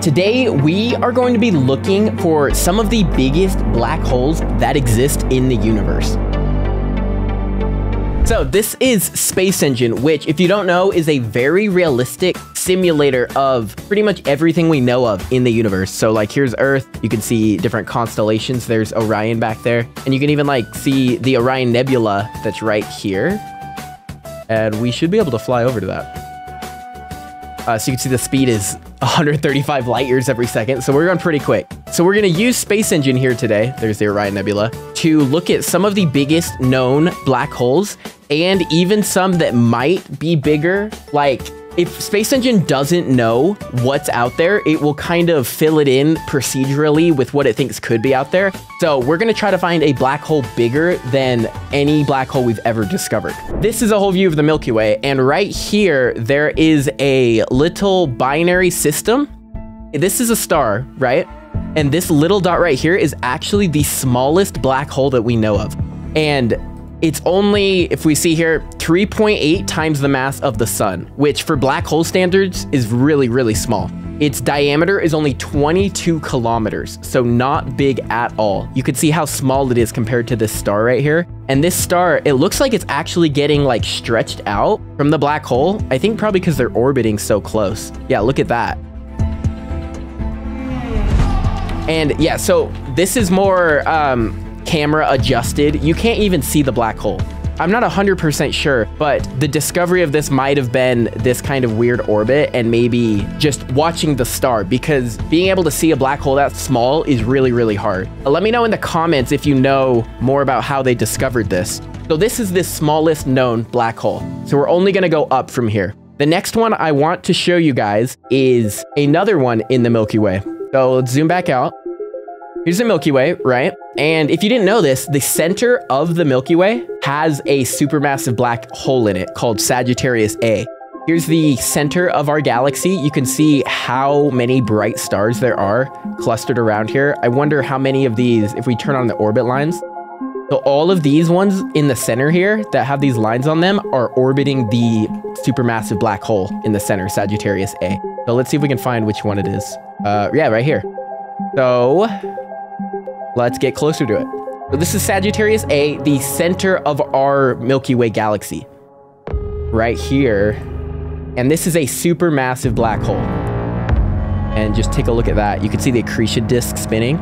Today, we are going to be looking for some of the biggest black holes that exist in the universe. So this is Space Engine, which, if you don't know, is a very realistic simulator of pretty much everything we know of in the universe. So like here's Earth, you can see different constellations. There's Orion back there, and you can even like see the Orion Nebula that's right here. And we should be able to fly over to that. So you can see the speed is 135 light years every second. So we're going pretty quick. So we're going to use Space Engine here today. There's the Orion Nebula to look at some of the biggest known black holes and even some that might be bigger. Like if Space Engine doesn't know what's out there, it will kind of fill it in procedurally with what it thinks could be out there. So we're going to try to find a black hole bigger than any black hole we've ever discovered. This is a whole view of the Milky Way. And right here, there is a little binary system. This is a star, right? And this little dot right here is actually the smallest black hole that we know of. And it's only, if we see here, 3.8 times the mass of the sun, which for black hole standards is really, really small. Its diameter is only 22 kilometers, so not big at all. You can see how small it is compared to this star right here. And this star, it looks like it's actually getting like stretched out from the black hole. I think probably because they're orbiting so close. Yeah, look at that. And yeah, so this is more camera adjusted. You can't even see the black hole. I'm not 100% sure, but the discovery of this might have been this kind of weird orbit and maybe just watching the star, because being able to see a black hole that small is really, really hard. Let me know in the comments if you know more about how they discovered this. So this is the smallest known black hole. So we're only going to go up from here. The next one I want to show you guys is another one in the Milky Way. So let's zoom back out. Here's the Milky Way, right? And if you didn't know this, the center of the Milky Way has a supermassive black hole in it called Sagittarius A. Here's the center of our galaxy. You can see how many bright stars there are clustered around here. I wonder how many of these, if we turn on the orbit lines. So all of these ones in the center here that have these lines on them are orbiting the supermassive black hole in the center, Sagittarius A. So let's see if we can find which one it is. Yeah, right here. So let's get closer to it. So this is Sagittarius A, the center of our Milky Way galaxy, right here. And this is a supermassive black hole. And just take a look at that. You can see the accretion disk spinning.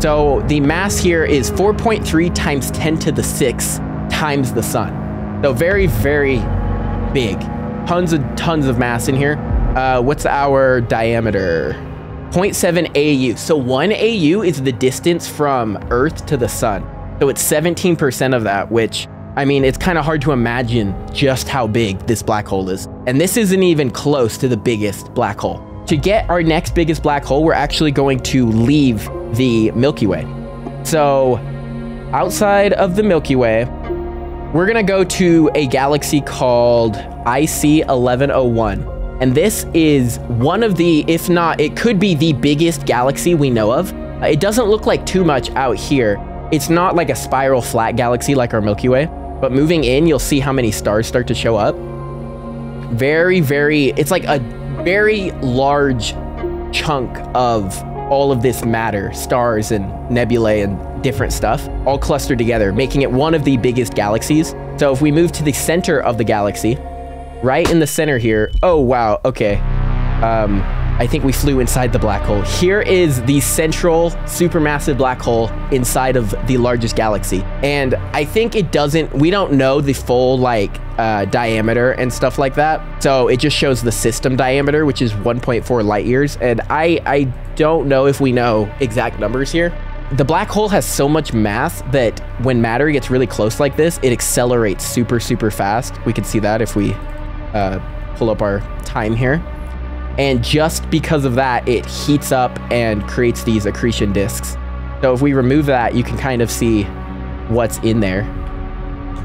So the mass here is 4.3 times 10 to the 6 times the sun. So very, very big. Tons of mass in here. What's our diameter? 0.7 AU. So 1 AU is the distance from Earth to the sun. So it's 17% of that, which, I mean, it's kind of hard to imagine just how big this black hole is. And this isn't even close to the biggest black hole. To get our next biggest black hole, we're actually going to leave the Milky Way. So outside of the Milky Way, we're going to go to a galaxy called IC 1101. And this is one of the, if not, it could be the biggest galaxy we know of. It doesn't look like too much out here. It's not like a spiral flat galaxy like our Milky Way, but moving in, you'll see how many stars start to show up. It's like a very large chunk of all of this matter, stars and nebulae and different stuff, all clustered together, making it one of the biggest galaxies. So if we move to the center of the galaxy, right in the center here. Oh, wow. Okay. I think we flew inside the black hole. Here is the central supermassive black hole inside of the largest galaxy. And I think it doesn't, we don't know the full like diameter and stuff like that. So it just shows the system diameter, which is 1.4 light years. And I don't know if we know exact numbers here. The black hole has so much mass that when matter gets really close like this, it accelerates super, super fast. We can see that if we pull up our time here. And just because of that, it heats up and creates these accretion disks. So if we remove that, you can kind of see what's in there,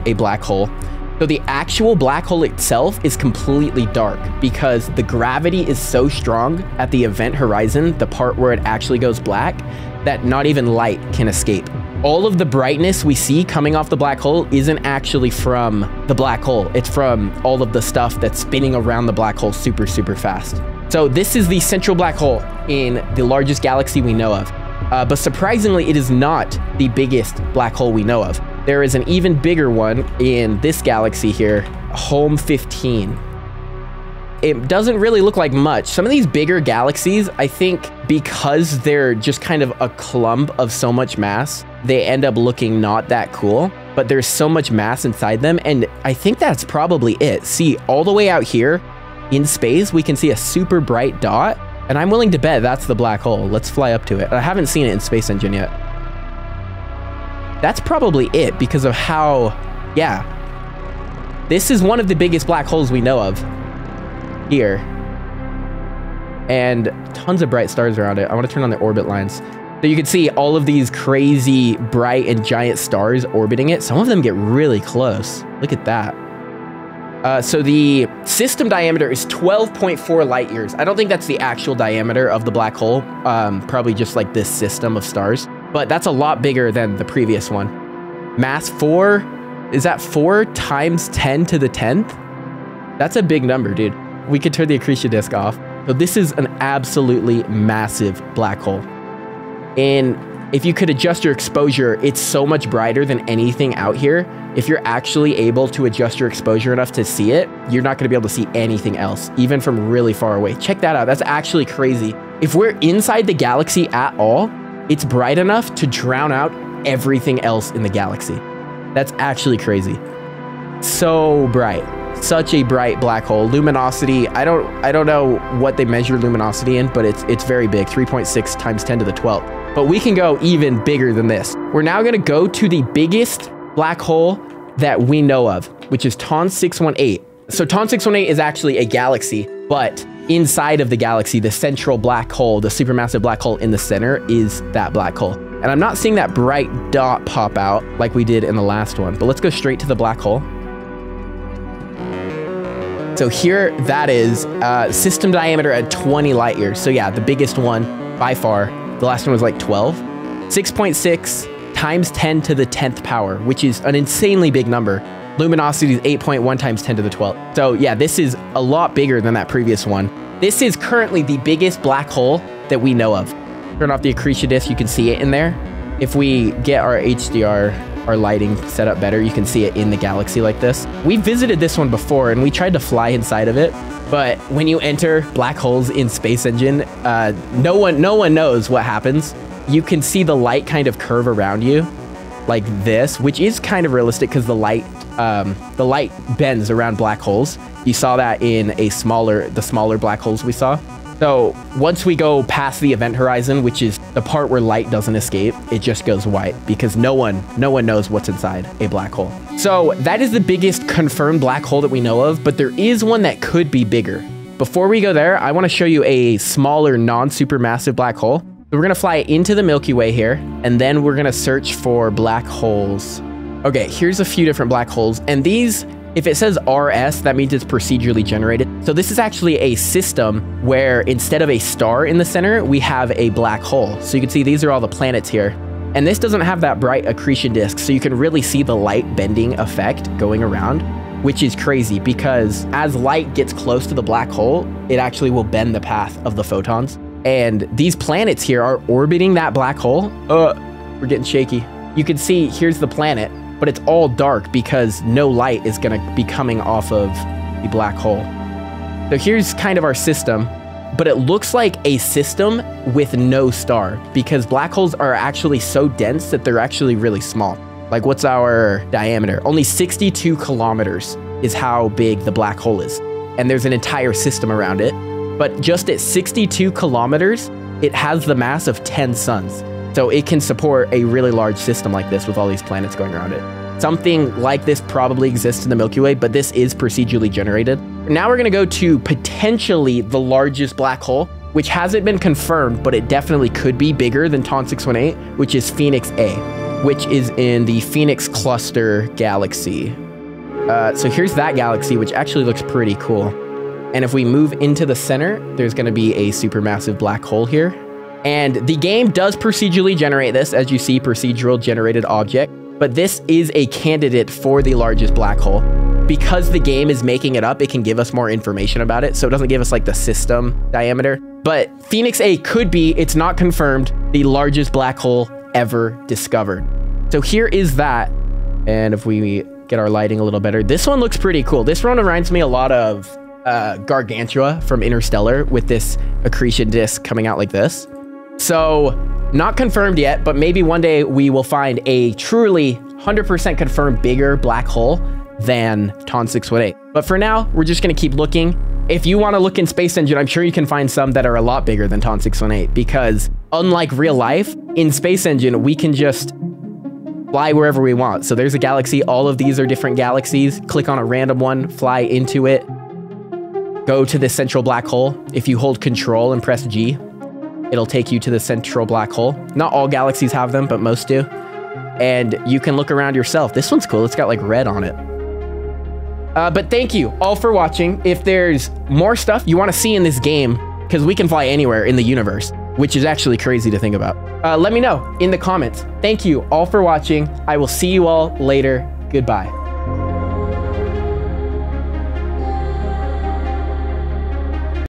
a black hole. So the actual black hole itself is completely dark because the gravity is so strong at the event horizon, the part where it actually goes black, that not even light can escape. All of the brightness we see coming off the black hole isn't actually from the black hole. It's from all of the stuff that's spinning around the black hole super, super fast. So this is the central black hole in the largest galaxy we know of. But surprisingly, it is not the biggest black hole we know of. There is an even bigger one in this galaxy here, Holm 15. It doesn't really look like much. Some of these bigger galaxies, I think because they're just kind of a clump of so much mass, they end up looking not that cool, but there's so much mass inside them. And I think that's probably it. See, all the way out here in space, we can see a super bright dot. And I'm willing to bet that's the black hole. Let's fly up to it. I haven't seen it in Space Engine yet. That's probably it because of how, yeah. This is one of the biggest black holes we know of here. And tons of bright stars around it. I want to turn on the orbit lines. So you can see all of these crazy bright and giant stars orbiting it. Some of them get really close. Look at that. So the system diameter is 12.4 light years. I don't think that's the actual diameter of the black hole. Probably just like this system of stars, but that's a lot bigger than the previous one. Mass 4, is that 4 times 10 to the 10th? That's a big number, dude. We could turn the accretion disk off. So this is an absolutely massive black hole. And if you could adjust your exposure, it's so much brighter than anything out here. If you're actually able to adjust your exposure enough to see it, you're not gonna be able to see anything else, even from really far away. Check that out, that's actually crazy. If we're inside the galaxy at all, it's bright enough to drown out everything else in the galaxy. That's actually crazy. So bright, such a bright black hole. Luminosity, I don't know what they measure luminosity in, but it's very big, 3.6 times 10 to the 12th. But we can go even bigger than this. We're now gonna go to the biggest black hole that we know of, which is Ton 618. So Ton 618 is actually a galaxy, but inside of the galaxy, the central black hole, the supermassive black hole in the center is that black hole. And I'm not seeing that bright dot pop out like we did in the last one, but let's go straight to the black hole. So here that is, system diameter at 20 light years. So yeah, the biggest one by far. The last one was like 12. 6.6 times 10 to the 10th power, which is an insanely big number. Luminosity is 8.1 times 10 to the 12th. So yeah, this is a lot bigger than that previous one. This is currently the biggest black hole that we know of. Turn off the accretion disk, you can see it in there. If we get our HDR, our lighting set up better, you can see it in the galaxy like this. We visited this one before and we tried to fly inside of it. But when you enter black holes in Space Engine, no one knows what happens. You can see the light kind of curve around you like this, which is kind of realistic because the light bends around black holes. You saw that in the smaller black holes we saw. So once we go past the event horizon, which is the part where light doesn't escape, it just goes white because no one knows what's inside a black hole. So that is the biggest confirmed black hole that we know of, but there is one that could be bigger. Before we go there, I want to show you a smaller non-supermassive black hole. We're going to fly into the Milky Way here, and then we're going to search for black holes. Okay, here's a few different black holes, and these, if it says RS, that means it's procedurally generated. So this is actually a system where instead of a star in the center, we have a black hole. So you can see these are all the planets here. And this doesn't have that bright accretion disk, so you can really see the light bending effect going around, which is crazy because as light gets close to the black hole, it actually will bend the path of the photons. And these planets here are orbiting that black hole. We're getting shaky. You can see here's the planet, but it's all dark because no light is gonna be coming off of the black hole. So here's kind of our system, but it looks like a system with no star because black holes are actually so dense that they're actually really small. Like what's our diameter? Only 62 kilometers is how big the black hole is. And there's an entire system around it. But just at 62 kilometers, it has the mass of 10 suns. So it can support a really large system like this with all these planets going around it. Something like this probably exists in the Milky Way, but this is procedurally generated. Now we're gonna go to potentially the largest black hole, which hasn't been confirmed, but it definitely could be bigger than Ton 618, which is Phoenix A, which is in the Phoenix Cluster galaxy. So here's that galaxy, which actually looks pretty cool. And if we move into the center, there's gonna be a supermassive black hole here. And the game does procedurally generate this, as you see, procedural generated object, but this is a candidate for the largest black hole. because the game is making it up, it can give us more information about it. So it doesn't give us like the system diameter. But Phoenix A could be, it's not confirmed, the largest black hole ever discovered. So here is that. And if we get our lighting a little better, this one looks pretty cool. This one reminds me a lot of Gargantua from Interstellar with this accretion disk coming out like this. So not confirmed yet, but maybe one day we will find a truly 100% confirmed bigger black hole than Ton 618. But for now, we're just going to keep looking. If you want to look in Space Engine, I'm sure you can find some that are a lot bigger than Ton 618, because unlike real life, in Space Engine, we can just fly wherever we want. So there's a galaxy. All of these are different galaxies. Click on a random one, fly into it, go to the central black hole. If you hold control and press G, it'll take you to the central black hole. Not all galaxies have them, but most do. And you can look around yourself. This one's cool. It's got like red on it. But thank you all for watching. If there's more stuff you want to see in this game, because we can fly anywhere in the universe, which is actually crazy to think about, let me know in the comments. Thank you all for watching. I will see you all later. Goodbye.